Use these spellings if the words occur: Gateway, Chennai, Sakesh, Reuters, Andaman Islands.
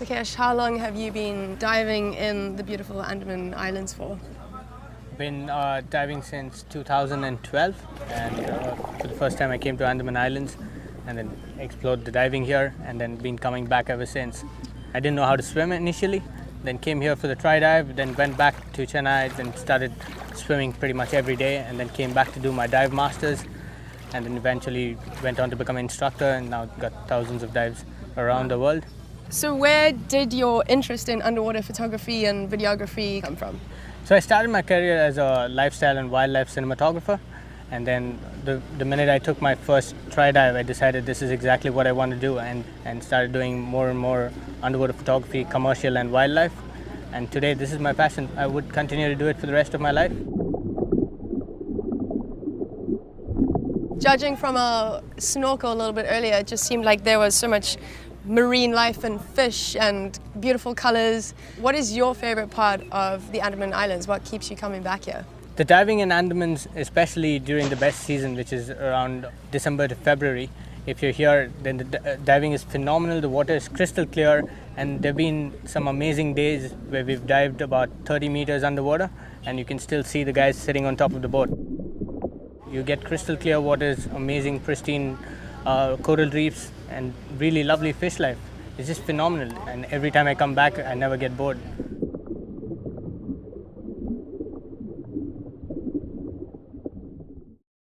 Sakesh, how long have you been diving in the beautiful Andaman Islands for? Been diving since 2012, and for the first time I came to Andaman Islands and then explored the diving here, and then been coming back ever since. I didn't know how to swim initially, then came here for the try dive, then went back to Chennai, then started swimming pretty much every day, and then came back to do my dive masters, and then eventually went on to become an instructor, and now got thousands of dives around the world. So where did your interest in underwater photography and videography come from? So I started my career as a lifestyle and wildlife cinematographer, and then the minute I took my first try dive, I decided this is exactly what I want to do, and started doing more and more underwater photography, commercial and wildlife. And today this is my passion. I would continue to do it for the rest of my life. Judging from our snorkel a little bit earlier, it just seemed like there was so much marine life and fish and beautiful colors. What is your favorite part of the Andaman Islands? What keeps you coming back here? The diving in Andamans, especially during the best season, which is around December to February, if you're here, then the diving is phenomenal. The water is crystal clear, and there have been some amazing days where we've dived about 30 meters underwater, and you can still see the guys sitting on top of the boat. You get crystal clear waters, amazing, pristine coral reefs, and really lovely fish life. It's just phenomenal, and every time I come back I never get bored.